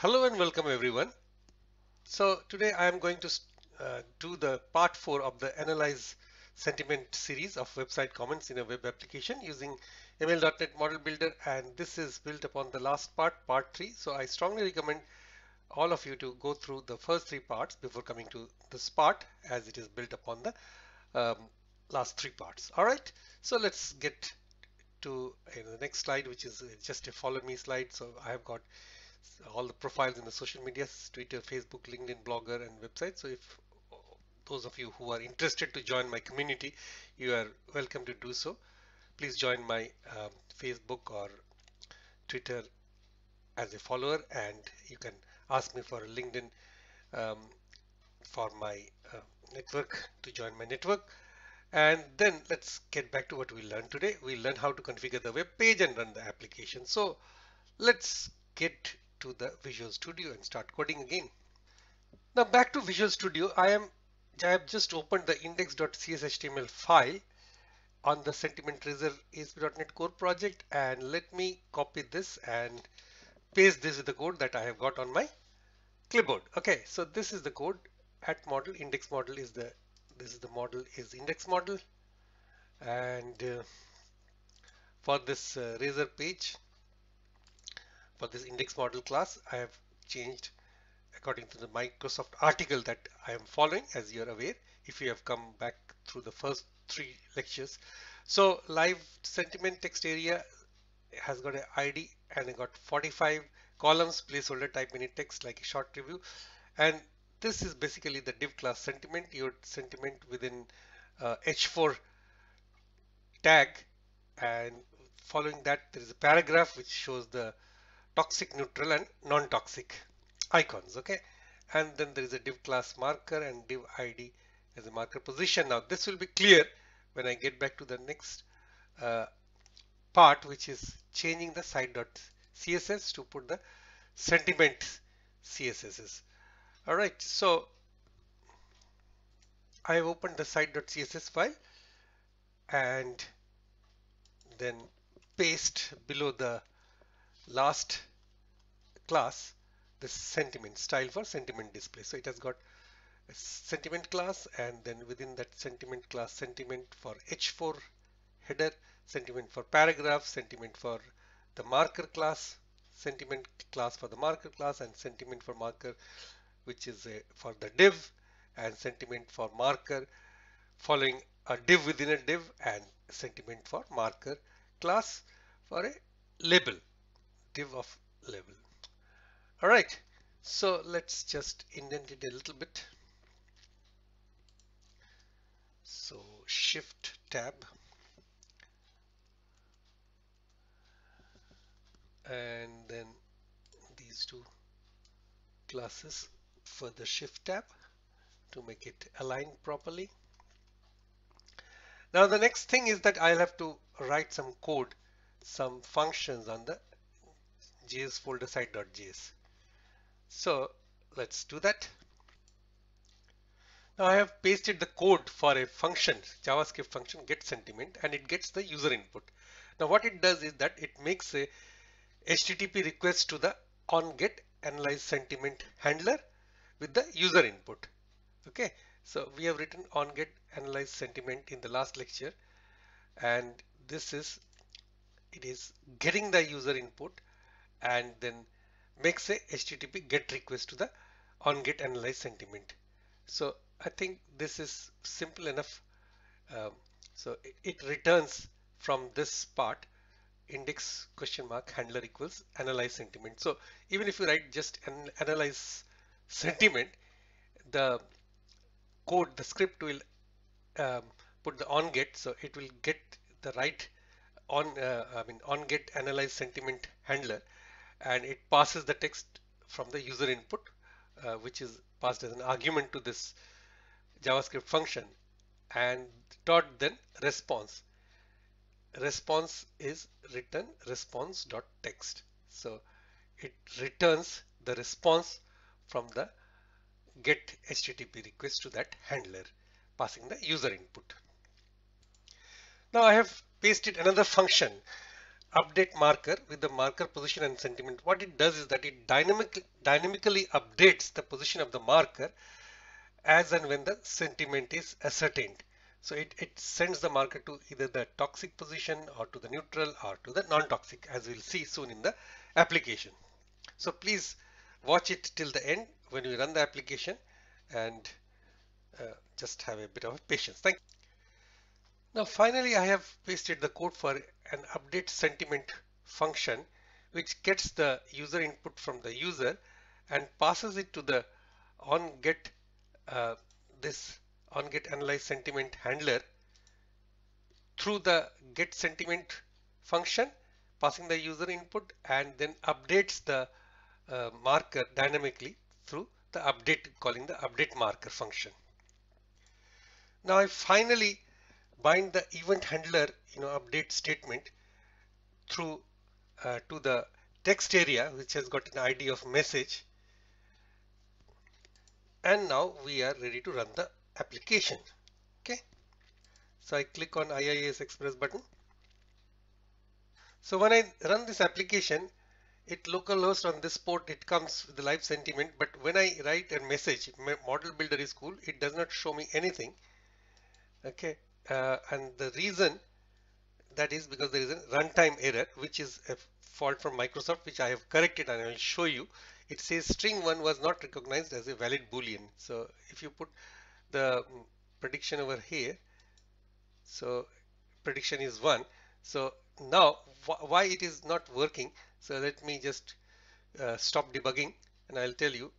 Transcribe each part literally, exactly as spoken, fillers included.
Hello and welcome everyone. So today I am going to uh, do the part four of the Analyze Sentiment series of website comments in a web application using M L dot net Model Builder, and this is built upon the last part, part three. So I strongly recommend all of you to go through the first three parts before coming to this part, as it is built upon the um, last three parts. All right, so let's get to uh, the next slide, which is just a follow me slide. So I have got all the profiles in the social media, Twitter, Facebook, LinkedIn, Blogger, and website. So if those of you who are interested to join my community, you are welcome to do so. Please join my um, Facebook or Twitter as a follower, and you can ask me for LinkedIn um, for my uh, network, to join my network. And then let's get back to what we learned today. We learned how to configure the web page and run the application. So let's get to the Visual Studio and start coding again. Now back to Visual Studio. I am I have just opened the index dot c s h t m l file on the sentiment razor asp dot net core project, and let me copy this and paste this with the code that I have got on my clipboard. Okay, so this is the code at model. Index model is the this is the model is index model, and uh, for this uh, razor page, for this index model class, I have changed according to the Microsoft article that I am following, as you are aware, if you have come back through the first three lectures. So live sentiment text area has got an I D, and I got forty-five columns, placeholder type in text like a short review. And this is basically the div class sentiment, your sentiment within uh, H four tag. And following that, there is a paragraph which shows the toxic, neutral, and non-toxic icons. Okay, and then there is a div class marker and div I D as a marker position. Now this will be clear when I get back to the next uh, part, which is changing the site dot c s s to put the sentiment C S Ss. All right, so I have opened the site dot c s s file and then paste below the last class the sentiment style for sentiment display. So it has got a sentiment class, and then within that sentiment class, sentiment for H four header, sentiment for paragraph, sentiment for the marker class, sentiment class for the marker class, and sentiment for marker, which is a, for the div, and sentiment for marker following a div within a div, and sentiment for marker class for a label, div of label. All right, so let's just indent it a little bit. So shift tab, and then these two classes for the shift tab to make it align properly. Now the next thing is that I'll have to write some code, some functions on the J S folder site dot j s. So let's do that. Now I have pasted the code for a function, JavaScript function get sentiment, and it gets the user input. Now what it does is that it makes a H T T P request to the on get analyze sentiment handler with the user input. Okay, so we have written on get analyze sentiment in the last lecture, and this is it is getting the user input and then makes a H T T P get request to the on get analyze sentiment. So I think this is simple enough. Um, so it, it returns from this part index question mark handler equals analyze sentiment. So even if you write just an analyze sentiment, the code, the script will um, put the on get, so it will get the right on uh, I mean on get analyze sentiment handler, and it passes the text from the user input, uh, which is passed as an argument to this JavaScript function, and dot then response. Response is return response dot text. So it returns the response from the get H T T P request to that handler, passing the user input. Now I have pasted another function update marker with the marker position and sentiment. What it does is that it dynamic, dynamically updates the position of the marker as and when the sentiment is ascertained. So it, it sends the marker to either the toxic position or to the neutral or to the non-toxic, as we'll see soon in the application. So please watch it till the end when we run the application, and uh, just have a bit of patience. Thank you. Now finally, I have pasted the code for an update sentiment function, which gets the user input from the user and passes it to the onGet uh, this onGetAnalyzeSentiment handler through the getSentiment function, passing the user input, and then updates the uh, marker dynamically through the update, calling the update marker function. Now I finally bind the event handler, you know, update statement through uh, to the text area, which has got an I D of message. And now we are ready to run the application. Okay. So I click on I I S Express button. So when I run this application, it localhost on this port, it comes with the live sentiment, but when I write a message, model builder is cool, it does not show me anything. Okay. Uh, and the reason that is because there is a runtime error, which is a fault from Microsoft, which I have corrected and I will show you. It says string one was not recognized as a valid Boolean. So if you put the prediction over here, so prediction is one. So now wh why it is not working? So let me just uh, stop debugging and I'll tell you,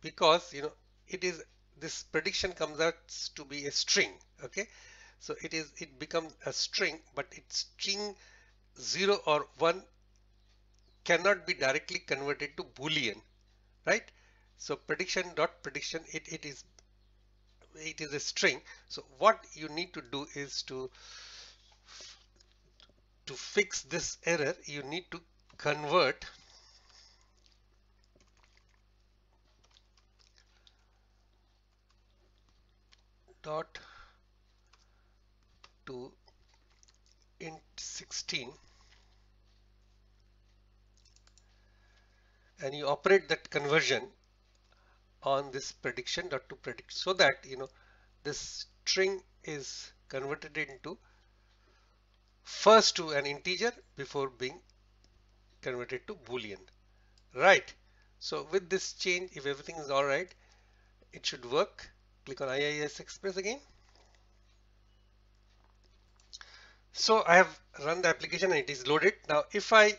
because you know, it is, this prediction comes out to be a string. Okay. So it is, it becomes a string, but its string zero or one cannot be directly converted to Boolean, right? So prediction dot prediction, it, it is, it is a string. So what you need to do is to, to fix this error, you need to convert dot to int sixteen, and you operate that conversion on this prediction dot to predict, so that you know this string is converted into first to an integer before being converted to Boolean, right? So with this change, if everything is all right, it should work. Click on I I S Express again. So I have run the application and it is loaded. Now, if I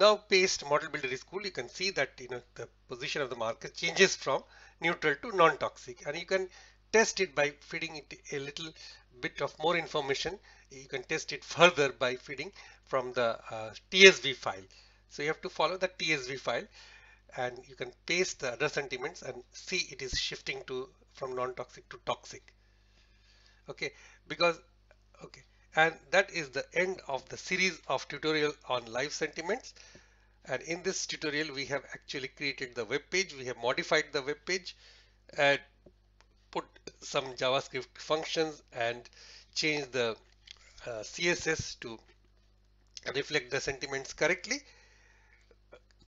now paste model builder is cool, you can see that, you know, the position of the marker changes from neutral to non-toxic, and you can test it by feeding it a little bit of more information. You can test it further by feeding from the uh, T S V file. So you have to follow the T S V file, and you can paste the other sentiments and see it is shifting to from non-toxic to toxic. Okay, because okay. And that is the end of the series of tutorial on live sentiments. And in this tutorial, we have actually created the web page. We have modified the web page and put some JavaScript functions and changed the uh, C S S to reflect the sentiments correctly.